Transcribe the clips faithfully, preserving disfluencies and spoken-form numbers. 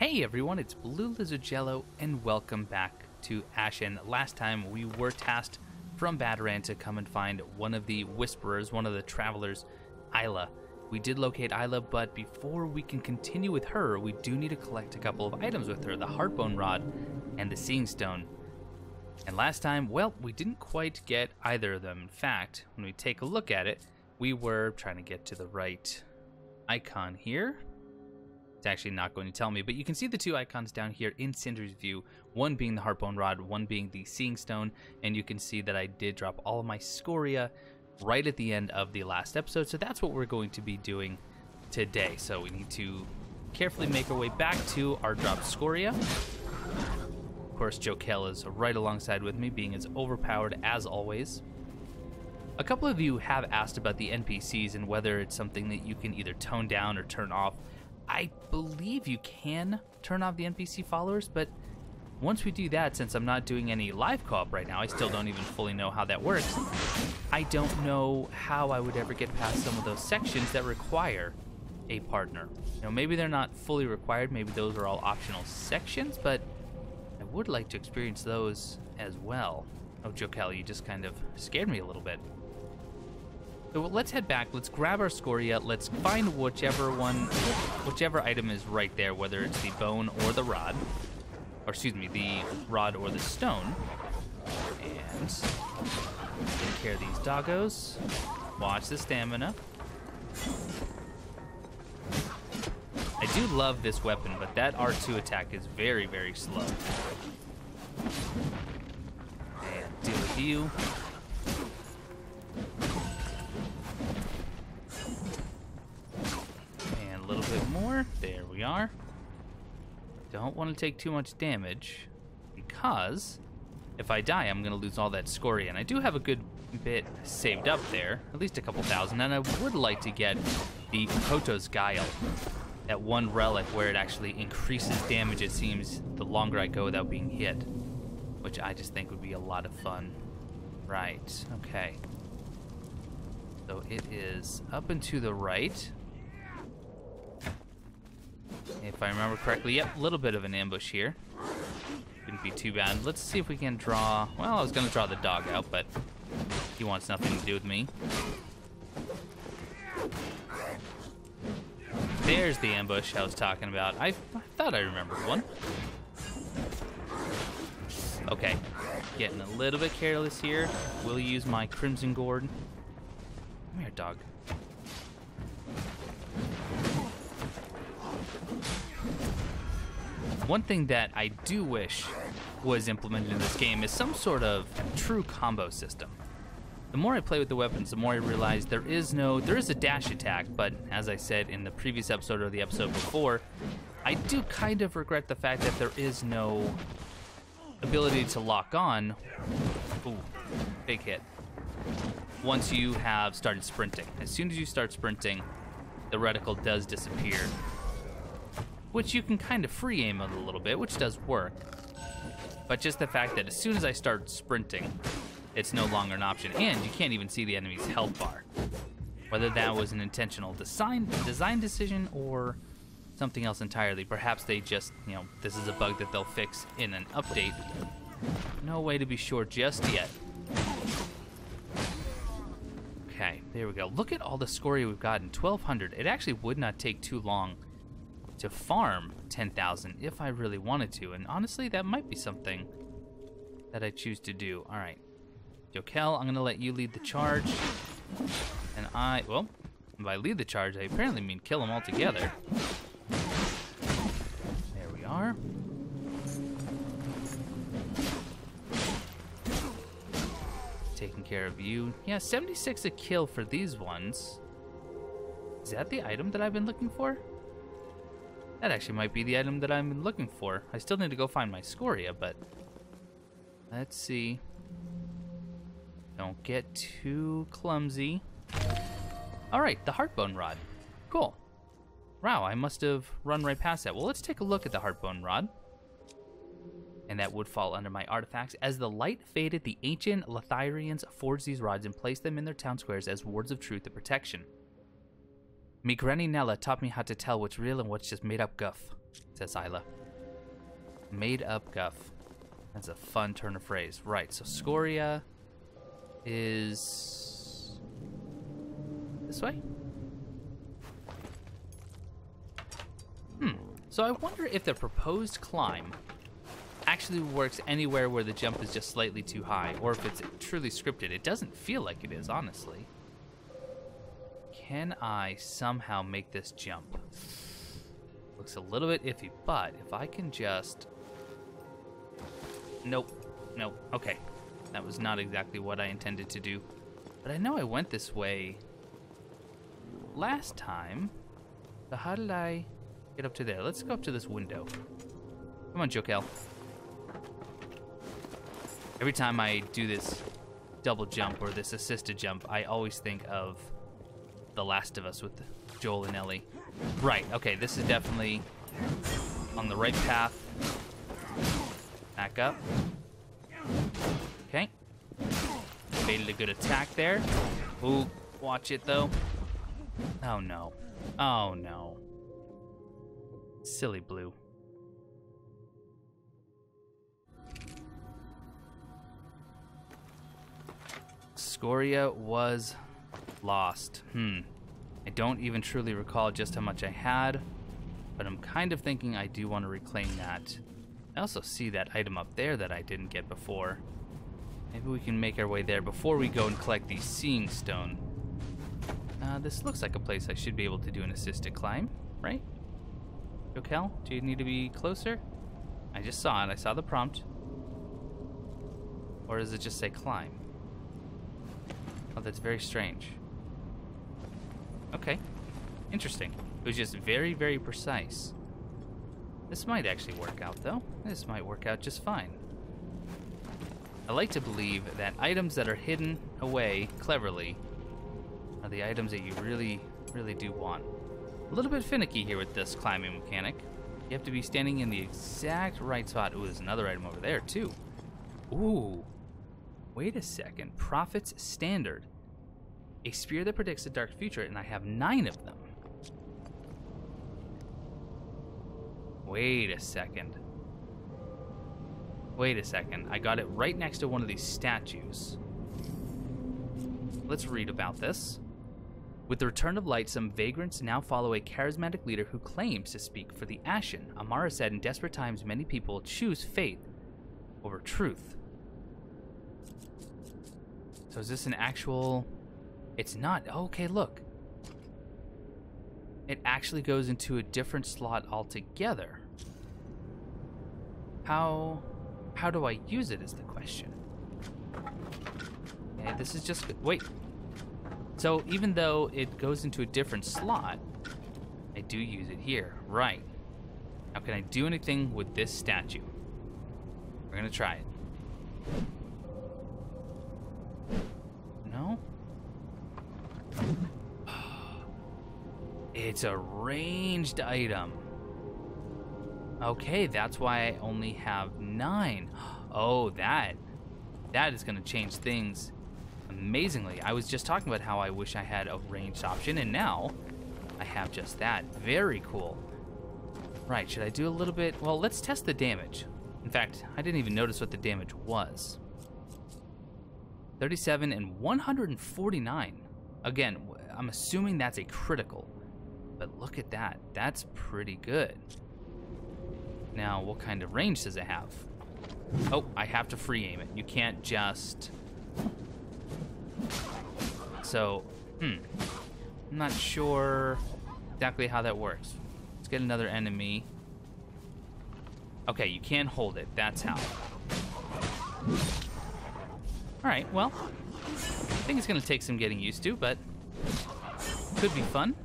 Hey everyone, it's Blue Lizard Jello, and welcome back to Ashen. Last time we were tasked from Bataran to come and find one of the Whisperers, one of the Travelers, Isla. We did locate Isla, but before we can continue with her, we do need to collect a couple of items with her, the Hardbone Rod and the Seeing Stone. And last time, well, we didn't quite get either of them. In fact, when we take a look at it, we were trying to get to the right icon here. It's actually not going to tell me, but you can see the two icons down here in Cinder's view, one being the Hardbone Rod, one being the Seeing Stone, and you can see that I did drop all of my scoria right at the end of the last episode, so that's what we're going to be doing today. So we need to carefully make our way back to our dropped scoria. Of course, Jokell is right alongside with me, being as overpowered as always. A couple of you have asked about the N P Cs and whether it's something that you can either tone down or turn off. I believe you can turn off the N P C followers, but once we do that, since I'm not doing any live co-op right now, I still don't even fully know how that works. I don't know how I would ever get past some of those sections that require a partner. You know, maybe they're not fully required, maybe those are all optional sections, but I would like to experience those as well. Oh, Jokell, you just kind of scared me a little bit. So let's head back, let's grab our scoria, let's find whichever one, whichever item is right there, whether it's the bone or the rod, or excuse me, the rod or the stone, and take care of these doggos, watch the stamina. I do love this weapon, but that R two attack is very, very slow. And deal with you. There we are. Don't want to take too much damage because if I die, I'm going to lose all that scoria. And I do have a good bit saved up there, at least a couple thousand. And I would like to get the Ukoto's Guile, that one relic where it actually increases damage, it seems, the longer I go without being hit, which I just think would be a lot of fun. Right, okay. So it is up and to the right. If I remember correctly, yep, a little bit of an ambush here. Wouldn't be too bad. Let's see if we can draw... Well, I was going to draw the dog out, but he wants nothing to do with me. There's the ambush I was talking about. I, I thought I remembered one. Okay, getting a little bit careless here. We'll use my Crimson Gourd. Come here, dog. One thing that I do wish was implemented in this game is some sort of true combo system. The more I play with the weapons, the more I realize there is no, there is a dash attack, but as I said in the previous episode or the episode before, I do kind of regret the fact that there is no ability to lock on. Ooh, big hit. Once you have started sprinting. As soon as you start sprinting, the reticle does disappear, which you can kind of free aim it a little bit, which does work. But just the fact that as soon as I start sprinting, it's no longer an option, and you can't even see the enemy's health bar. Whether that was an intentional design design decision or something else entirely, perhaps they just, you know, this is a bug that they'll fix in an update. No way to be sure just yet. Okay, there we go. Look at all the scoria we've gotten, twelve hundred. It actually would not take too long to farm ten thousand if I really wanted to, and honestly that might be something that I choose to do. Alright, Jokell, I'm gonna let you lead the charge, and I, well, if I lead the charge I apparently mean kill them all together. There we are. Taking care of you. Yeah, seventy-six a kill for these ones. Is that the item that I've been looking for? That actually might be the item that I'm looking for. I still need to go find my scoria, but let's see. Don't get too clumsy. All right, the Hardbone Rod. Cool. Wow, I must have run right past that. Well, let's take a look at the Hardbone Rod. And that would fall under my artifacts. As the light faded, the ancient Lotharians forged these rods and placed them in their town squares as wards of truth and protection. Me granny Nella taught me how to tell what's real and what's just made up guff. says Isla. Made up guff. That's a fun turn of phrase. Right, so scoria is this way? Hmm. So I wonder if the proposed climb actually works anywhere where the jump is just slightly too high, or if it's truly scripted. It doesn't feel like it is, honestly. Can I somehow make this jump? Looks a little bit iffy, but if I can just... Nope. Nope. Okay. That was not exactly what I intended to do. But I know I went this way last time. So how did I get up to there? Let's go up to this window. Come on, Jokell. Every time I do this double jump or this assisted jump, I always think of The Last of Us with Joel and Ellie. Right, okay, this is definitely on the right path. Back up. Okay. Made a good attack there. Ooh, watch it though. Oh no. Oh no. Silly Blue. Scoria was lost. Hmm. I don't even truly recall just how much I had, but I'm kind of thinking I do want to reclaim that. I also see that item up there that I didn't get before. Maybe we can make our way there before we go and collect the Seeing Stone. Uh, this looks like a place I should be able to do an assisted climb, right? Jokell, do you need to be closer? I just saw it. I saw the prompt. Or does it just say climb? Oh, that's very strange. Okay, interesting. It was just very, very precise. This might actually work out, though. This might work out just fine. I like to believe that items that are hidden away cleverly are the items that you really, really do want. A little bit finicky here with this climbing mechanic. You have to be standing in the exact right spot. Ooh, there's another item over there, too. Ooh. Wait a second. Prophet's Standard. A spear that predicts a dark future, and I have nine of them. Wait a second. Wait a second. I got it right next to one of these statues. Let's read about this. With the return of light, some vagrants now follow a charismatic leader who claims to speak for the Ashen. Amara said in desperate times many people choose faith over truth. So is this an actual... It's not. Okay, look. It actually goes into a different slot altogether. How how do I use it is the question. Okay, this is just... Wait. So even though it goes into a different slot, I do use it here. Right. Now can I do anything with this statue? We're going to try it. No? It's a ranged item. Okay, that's why I only have nine. Oh, that. That is going to change things amazingly. I was just talking about how I wish I had a ranged option, and now I have just that. Very cool. Right, should I do a little bit? Well, let's test the damage. In fact, I didn't even notice what the damage was. thirty-seven and one hundred forty-nine. Again, I'm assuming that's a critical, but look at that. That's pretty good. Now, what kind of range does it have? Oh, I have to free aim it. You can't just... So, hmm. I'm not sure exactly how that works. Let's get another enemy. Okay, you can hold it. That's how. Alright, well, I think it's going to take some getting used to, but could be fun.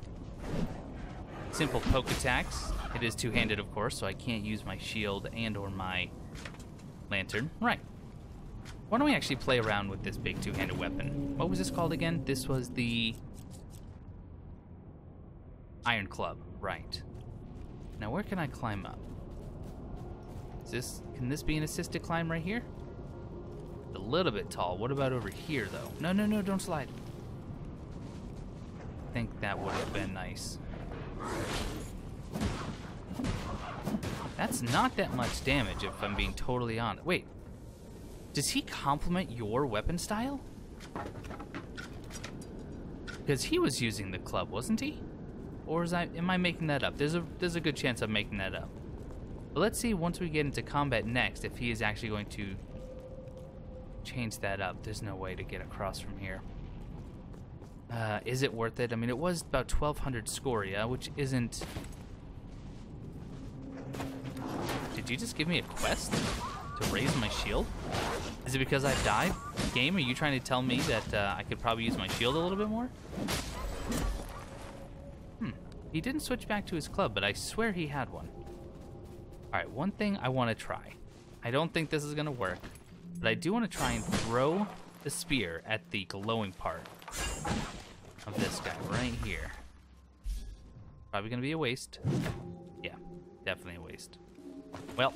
Simple poke attacks. It is two-handed, of course, so I can't use my shield and or my lantern. Right. Why don't we actually play around with this big two-handed weapon? What was this called again? This was the iron club. Right. Now, where can I climb up? Is this, can this be an assisted climb right here? A little bit tall. What about over here, though? No, no, no, don't slide. I think that would have been nice. That's not that much damage, if I'm being totally honest. Wait, does he complement your weapon style? Because he was using the club, wasn't he? Or is I, am I making that up? There's a, there's a good chance I'm making that up. But let's see once we get into combat next if he is actually going to change that up. There's no way to get across from here. Uh, is it worth it? I mean, it was about twelve hundred scoria, which isn't... Did you just give me a quest to raise my shield? Is it because I've died? Game, are you trying to tell me that uh, I could probably use my shield a little bit more? Hmm. He didn't switch back to his club, but I swear he had one. Alright, one thing I want to try. I don't think this is going to work, but I do want to try and throw the spear at the glowing part of this guy right here. Probably going to be a waste. Yeah, definitely a waste. Well,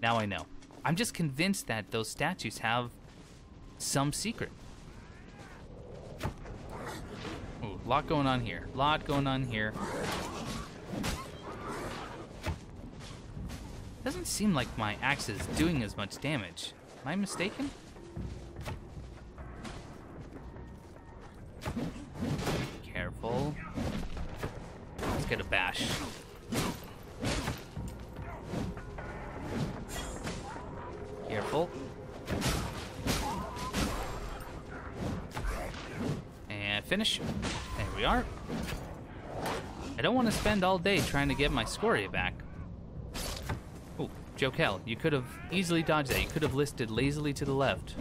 now I know. I'm just convinced that those statues have some secret. Ooh, lot going on here. Lot going on here. Doesn't seem like my axe is doing as much damage. Am I mistaken? Be careful. Let's get a bash. Careful. And finish. There we are. I don't want to spend all day trying to get my scoria back. Oh, Jokell, you could have easily dodged that. You could have listed lazily to the left.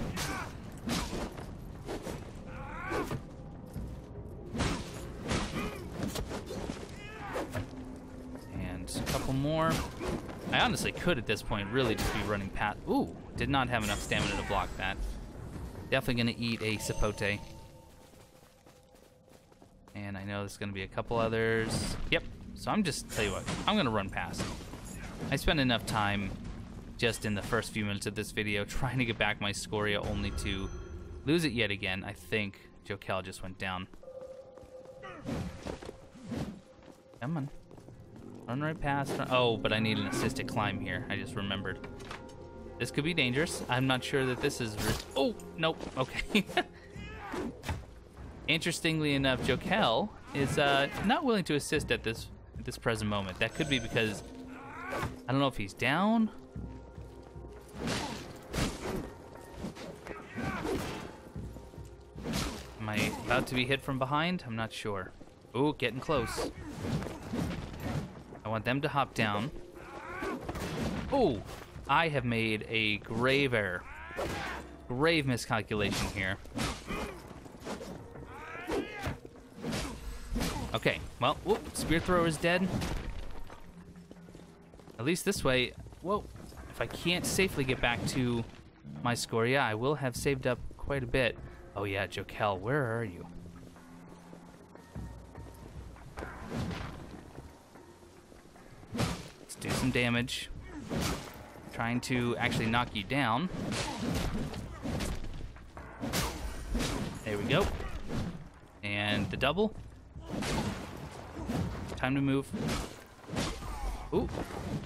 And a couple more. I honestly could at this point really just be running past. Ooh, did not have enough stamina to block that. Definitely gonna eat a sapote. And I know there's gonna be a couple others. Yep, so I'm just, tell you what, I'm gonna run past. I spent enough time just in the first few minutes of this video trying to get back my scoria only to lose it yet again. I think Jokell just went down. Come on. Run right past. Run. Oh, but I need an assist to climb here. I just remembered. This could be dangerous. I'm not sure that this is... Oh, nope. Okay. Interestingly enough, Jokell is uh, not willing to assist at this, at this present moment. That could be because... I don't know if he's down. Am I about to be hit from behind? I'm not sure. Ooh, getting close. I want them to hop down. Oh, I have made a grave error. Grave miscalculation here. Okay, well, whoop, spear thrower is dead. At least this way, whoa, if I can't safely get back to my scoria, I will have saved up quite a bit. Oh yeah, Jokell, where are you? Do some damage. Trying to actually knock you down. There we go. And the double. Time to move. Ooh.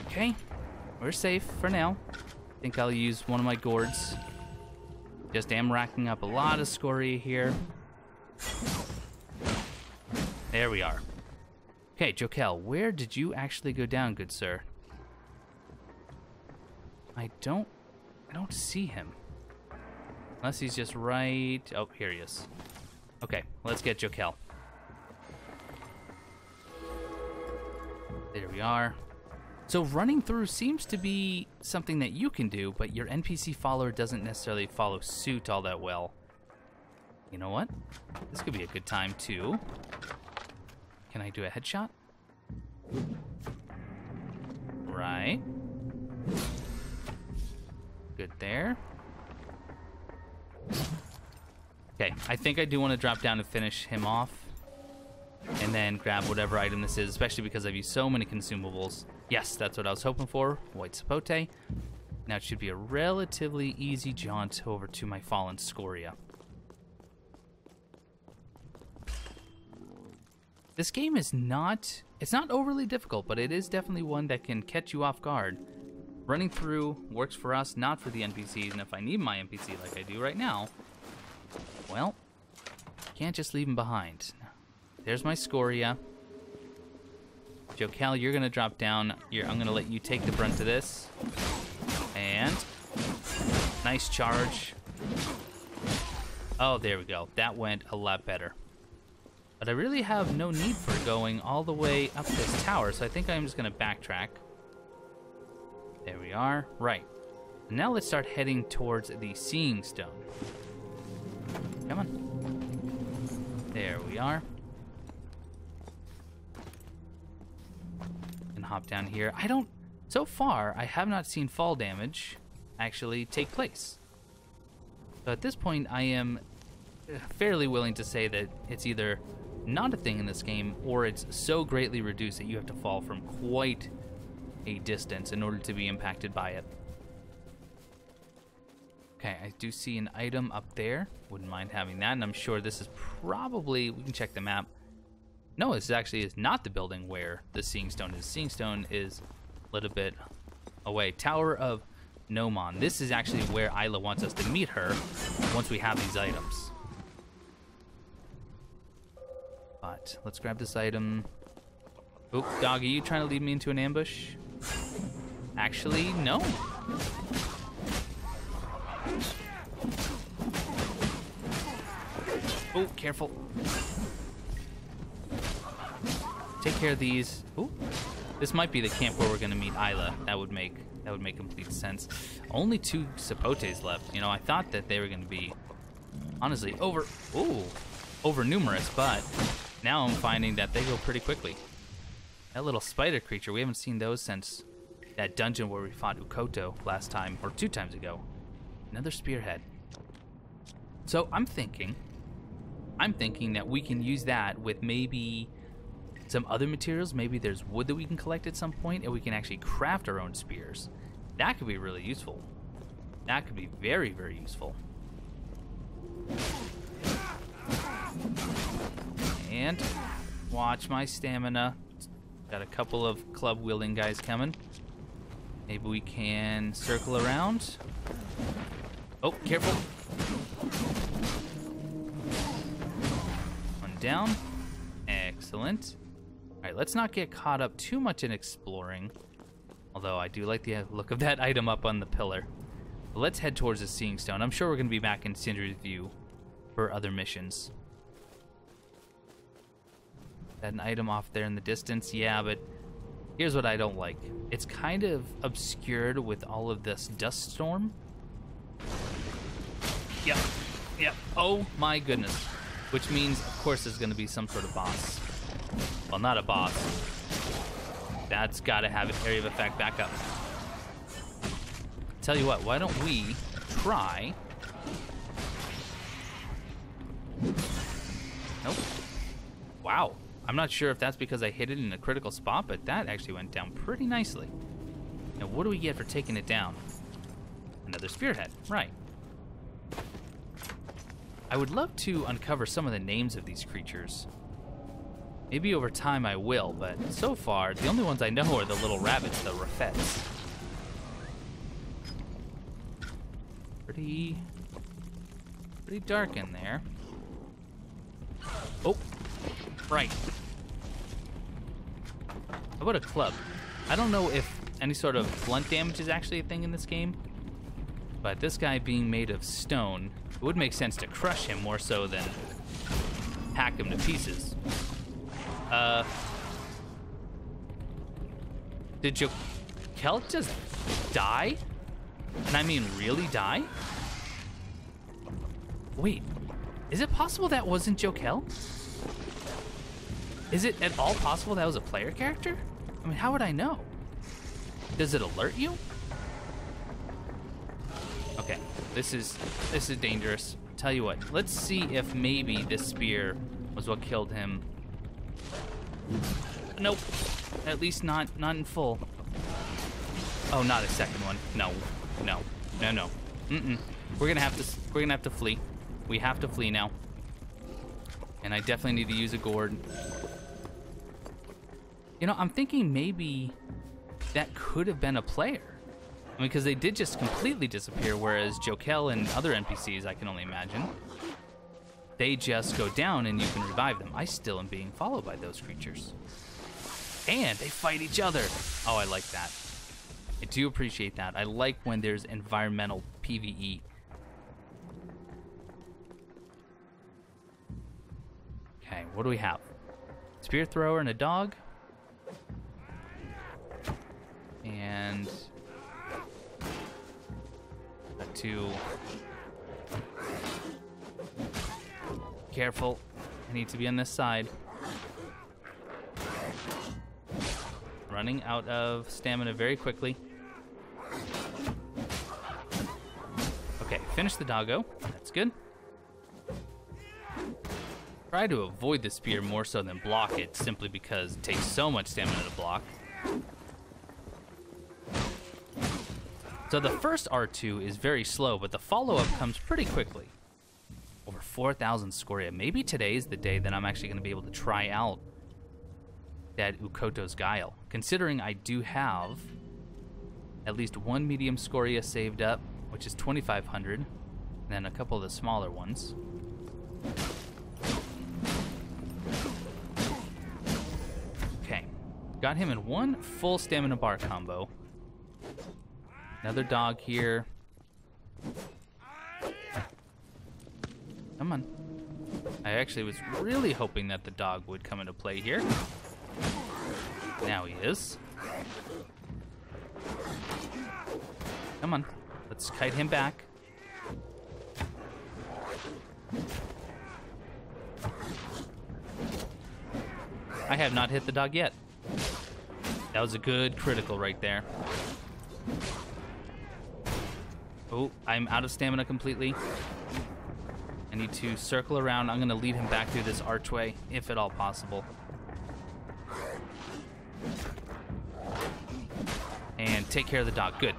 Okay. We're safe for now. I think I'll use one of my gourds. Just am racking up a lot of scoria here. There we are. Okay, Jokell, where did you actually go down, good sir? I don't... I don't see him. Unless he's just right... Oh, here he is. Okay, let's get Jokell. There we are. So running through seems to be something that you can do, but your N P C follower doesn't necessarily follow suit all that well. You know what? This could be a good time, too. Can I do a headshot? Right. Good there. Okay, I think I do want to drop down and finish him off. And then grab whatever item this is, especially because I've used so many consumables. Yes, that's what I was hoping for. White sapote. Now it should be a relatively easy jaunt over to my fallen scoria. This game is not It's not overly difficult, but it is definitely one that can catch you off guard. Running through works for us, not for the N P Cs, and if I need my N P C like I do right now, well, can't just leave him behind. There's my scoria. Jokell, you're going to drop down. You're, I'm going to let you take the brunt of this. And nice charge. Oh, there we go. That went a lot better. But I really have no need for going all the way up this tower, so I think I'm just going to backtrack. There we are. Right. Now let's start heading towards the Seeing Stone. Come on. There we are. And hop down here. I don't... So far, I have not seen fall damage actually take place. So at this point, I am fairly willing to say that it's either not a thing in this game, or it's so greatly reduced that you have to fall from quite a distance in order to be impacted by it. Okay, I do see an item up there. Wouldn't mind having that, and I'm sure this is probably... We can check the map. No, this actually is not the building where the Seeing Stone is. Seeing Stone is a little bit away. Tower of Gnomon. This is actually where Isla wants us to meet her once we have these items. But let's grab this item. Oop, dog, are you trying to lead me into an ambush? Actually, no. Oh, careful. Take care of these. Ooh. This might be the camp where we're gonna meet Isla. That would make that would make complete sense. Only two sapotes left. You know, I thought that they were gonna be honestly over ooh, over numerous, but now I'm finding that they go pretty quickly. That little spider creature, we haven't seen those since that dungeon where we fought Ukkoto last time, or two times ago. Another spearhead. So I'm thinking, I'm thinking that we can use that with maybe some other materials. Maybe there's wood that we can collect at some point, and we can actually craft our own spears. That could be really useful. That could be very, very useful. And watch my stamina. Got a couple of club-wielding guys coming. Maybe we can circle around. Oh, careful. One down. Excellent. Alright, let's not get caught up too much in exploring. Although I do like the look of that item up on the pillar. But let's head towards the Seeing Stone. I'm sure we're going to be back in Sindri's View for other missions. That an item off there in the distance? Yeah, but here's what I don't like. It's kind of obscured with all of this dust storm. Yep. Yep. Oh my goodness. Which means, of course, there's going to be some sort of boss. Well, not a boss. That's got to have an area of effect back up. Tell you what, why don't we try... Nope. Wow. I'm not sure if that's because I hit it in a critical spot, but that actually went down pretty nicely. Now, what do we get for taking it down? Another spearhead. Right. I would love to uncover some of the names of these creatures. Maybe over time I will, but so far, the only ones I know are the little rabbits, the Rafettes. Pretty... pretty dark in there. Oh, right. How about a club? I don't know if any sort of blunt damage is actually a thing in this game, but this guy being made of stone, it would make sense to crush him more so than hack him to pieces. Uh, did Jokell just die? And I mean really die? Wait, is it possible that wasn't Jokell? Is it at all possible that was a player character? I mean, how would I know? Does it alert you? Okay, this is this is dangerous. Tell you what, let's see if maybe this spear was what killed him. Nope, at least not not in full. Oh, not a second one. No, no, no, no. Mm-mm. We're gonna have to we're gonna have to flee. We have to flee now. And I definitely need to use a gourd. You know, I'm thinking maybe that could have been a player. I mean, because they did just completely disappear, whereas Jokell and other N P Cs, I can only imagine, they just go down and you can revive them. I still am being followed by those creatures. And they fight each other. Oh, I like that. I do appreciate that. I like when there's environmental P V E. Okay, what do we have? Spear thrower and a dog. And a two. Careful. I need to be on this side. Running out of stamina very quickly. Okay, finish the doggo. That's good. Try to avoid the spear more so than block it, simply because it takes so much stamina to block. So the first R two is very slow, but the follow-up comes pretty quickly. Over four thousand scoria. Maybe today's the day that I'm actually going to be able to try out that Ukoto's Guile, considering I do have at least one medium scoria saved up, which is twenty-five hundred, and then a couple of the smaller ones. Okay, got him in one full stamina bar combo. Another dog here. Come on. I actually was really hoping that the dog would come into play here. Now he is. Come on. Let's kite him back. I have not hit the dog yet. That was a good critical right there. Oh, I'm out of stamina completely. I need to circle around. I'm going to lead him back through this archway, if at all possible. And take care of the dog. Good.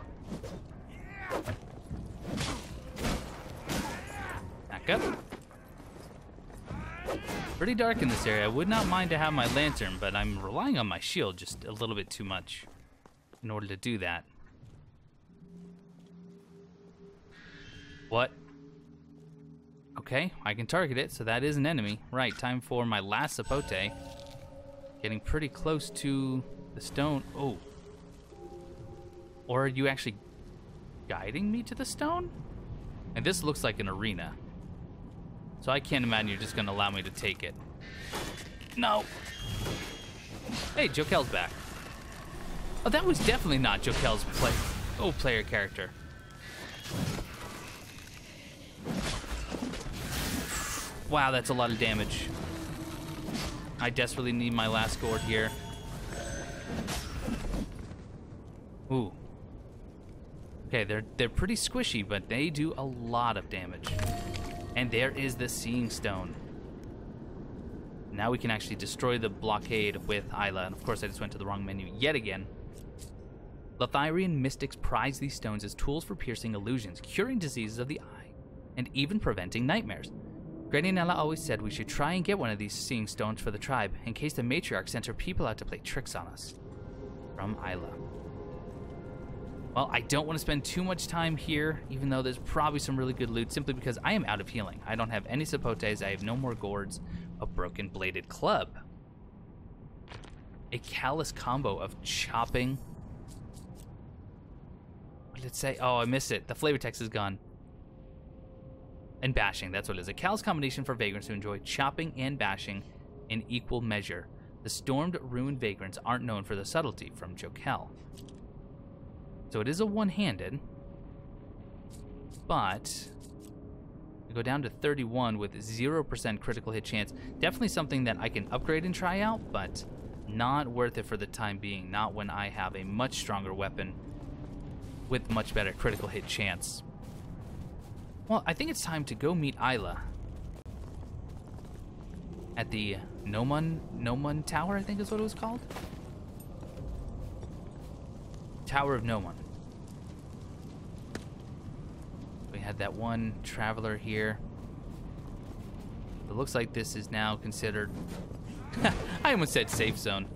Back up. Pretty dark in this area. I would not mind to have my lantern, but I'm relying on my shield just a little bit too much in order to do that. What? Okay, I can target it, so that is an enemy. Right, time for my last sapote. Getting pretty close to the stone. Oh. Or are you actually guiding me to the stone? And this looks like an arena. So I can't imagine you're just going to allow me to take it. No. Hey, Jokell's back. Oh, that was definitely not Jokell's play. Oh, player character. Wow, that's a lot of damage. I desperately need my last gourd here. Ooh. Okay, they're they're pretty squishy, but they do a lot of damage. And there is the Seeing Stone. Now we can actually destroy the blockade with Isla. And of course, I just went to the wrong menu yet again. Lotharian mystics prize these stones as tools for piercing illusions, curing diseases of the eye, and even preventing nightmares. Granny Nella always said we should try and get one of these Seeing Stones for the tribe, in case the matriarch sends her people out to play tricks on us. From Isla. Well, I don't want to spend too much time here, even though there's probably some really good loot, simply because I am out of healing. I don't have any sapotes, I have no more gourds, a broken bladed club. A callous combo of chopping. What did it say? Oh, I missed it. The flavor text is gone. And bashing, that's what it is. A callous combination for vagrants who enjoy chopping and bashing in equal measure. The stormed, ruined vagrants aren't known for their subtlety, from Jokell. So it is a one-handed, but we go down to thirty-one with zero percent critical hit chance. Definitely something that I can upgrade and try out, but not worth it for the time being. Not when I have a much stronger weapon with much better critical hit chance. Well, I think it's time to go meet Isla at the Gnomon, Gnomon Tower, I think is what it was called. Tower of Gnomon. We had that one traveler here. It looks like this is now considered... I almost said safe zone.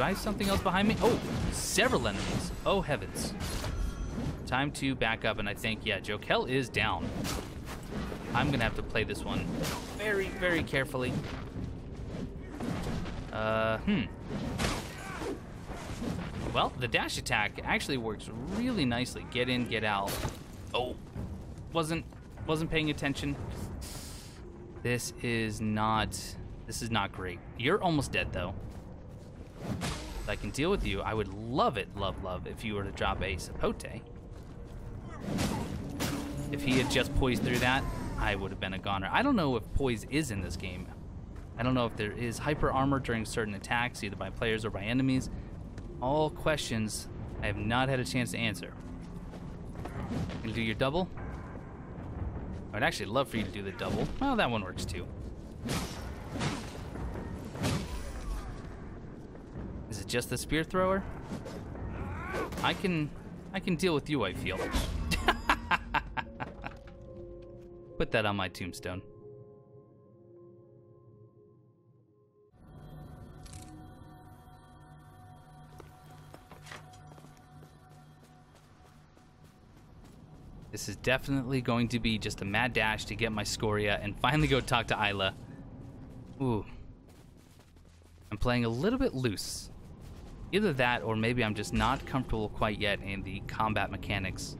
Do I have something else behind me? Oh, several enemies. Oh, heavens. Time to back up, and I think, yeah, Jokell is down. I'm going to have to play this one very, very carefully. Uh, hmm. Well, the dash attack actually works really nicely. Get in, get out. Oh, wasn't wasn't paying attention. This is not this is not great. You're almost dead though. If I can deal with you, I would love it, love, love, if you were to drop a sapote. If he had just poised through that, I would have been a goner. I don't know if poise is in this game. I don't know if there is hyper armor during certain attacks, either by players or by enemies. All questions I have not had a chance to answer. Gonna do your double? I would actually love for you to do the double. Well, that one works too. Is it just the spear thrower? I can, I can deal with you, I feel. Put that on my tombstone. This is definitely going to be just a mad dash to get my scoria and finally go talk to Isla. Ooh. I'm playing a little bit loose. Either that or maybe I'm just not comfortable quite yet in the combat mechanics.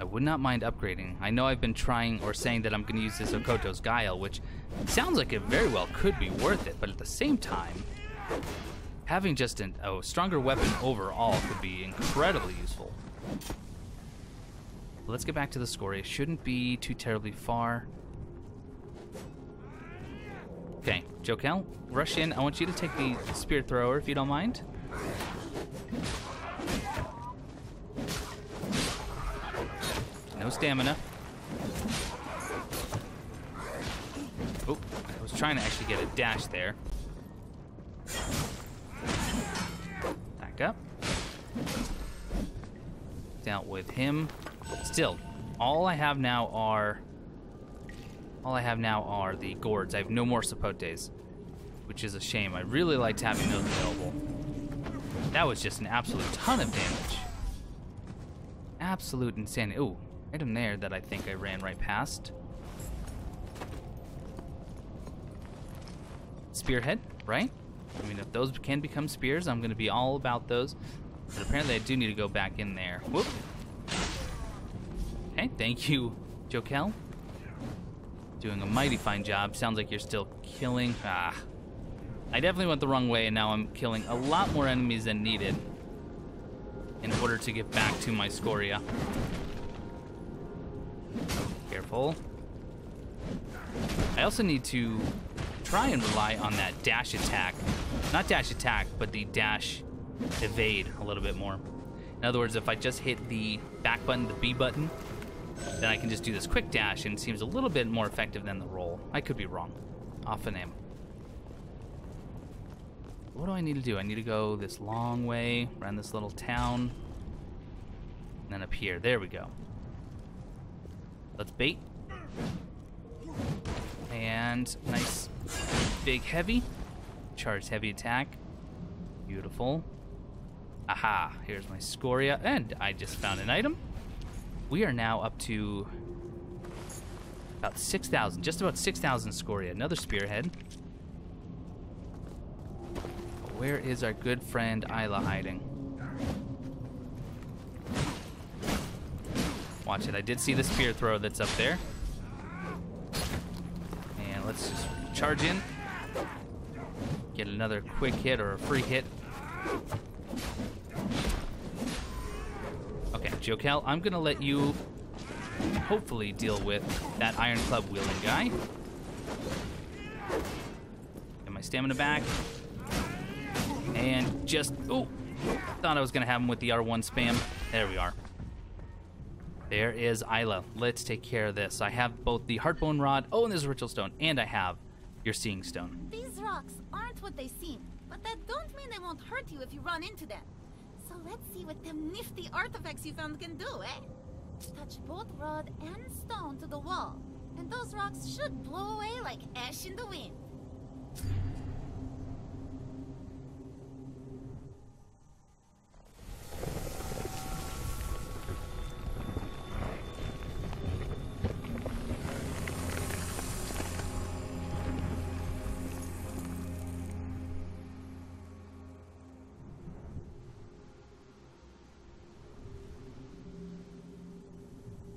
I would not mind upgrading. I know I've been trying or saying that I'm going to use this Okoto's Guile, which sounds like it very well could be worth it, but at the same time, having just an, a stronger weapon overall could be incredibly useful. Let's get back to the scoria. It shouldn't be too terribly far. Okay, Jokell, rush in. I want you to take the spear thrower if you don't mind. No stamina. Oh, I was trying to actually get a dash there. Up. Dealt with him. Still, all I have now are all I have now are the gourds. I have no more sapotes, which is a shame. I really liked having those available. That was just an absolute ton of damage. Absolute insanity. Ooh, item there that I think I ran right past. Spearhead, right? I mean, if those can become spears, I'm going to be all about those. But apparently I do need to go back in there. Whoop. Okay, thank you, Jokell. Doing a mighty fine job. Sounds like you're still killing. Ah. I definitely went the wrong way, and now I'm killing a lot more enemies than needed in order to get back to my scoria. Careful. I also need to try and rely on that dash attack. Not dash attack, but the dash evade a little bit more. In other words, if I just hit the back button, the B button, then I can just do this quick dash, and it seems a little bit more effective than the roll. I could be wrong. Often am. What do I need to do? I need to go this long way, around this little town, and then up here. There we go. Let's bait. And nice big heavy charge, heavy attack. Beautiful. Aha, here's my scoria, and I just found an item. We are now up to about six thousand, just about six thousand scoria. Another spearhead. Where is our good friend Isla hiding? Watch it. I did see the spear throw that's up there. Let's just charge in, get another quick hit or a free hit. Okay, Jokell, I'm going to let you hopefully deal with that iron club wielding guy. Get my stamina back. And just, oh, thought I was going to have him with the R one spam. There we are. There is Isla. Let's take care of this. I have both the Hardbone Rod, oh, and there's a Ritual Stone, and I have your Seeing Stone. These rocks aren't what they seem, but that don't mean they won't hurt you if you run into them. So let's see what them nifty artifacts you found can do, eh? Touch both rod and stone to the wall, and those rocks should blow away like ash in the wind.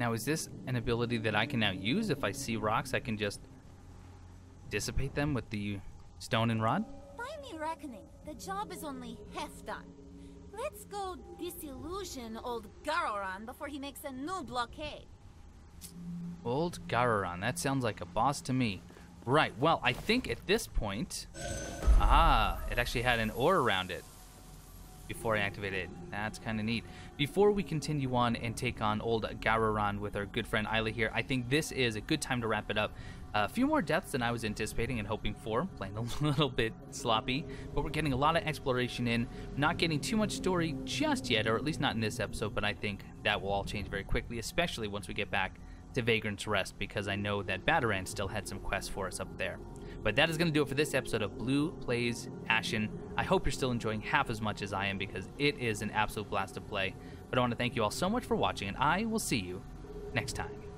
Now, is this an ability that I can now use? If I see rocks, I can just dissipate them with the stone and rod? By me reckoning, the job is only half done. Let's go disillusion old Garoran before he makes a new blockade. Old Garoran, that sounds like a boss to me. Right, well, I think at this point... Ah, it actually had an ore around it before I activated it. That's kind of neat. Before we continue on and take on old Garoran with our good friend Isla here, I think this is a good time to wrap it up. A few more deaths than I was anticipating and hoping for. Playing a little bit sloppy, but we're getting a lot of exploration in. Not getting too much story just yet, or at least not in this episode, but I think that will all change very quickly, especially once we get back to Vagrant's Rest, because I know that Bataran still had some quests for us up there. But that is going to do it for this episode of Blue Plays Ashen. I hope you're still enjoying half as much as I am, because it is an absolute blast to play. But I want to thank you all so much for watching, and I will see you next time.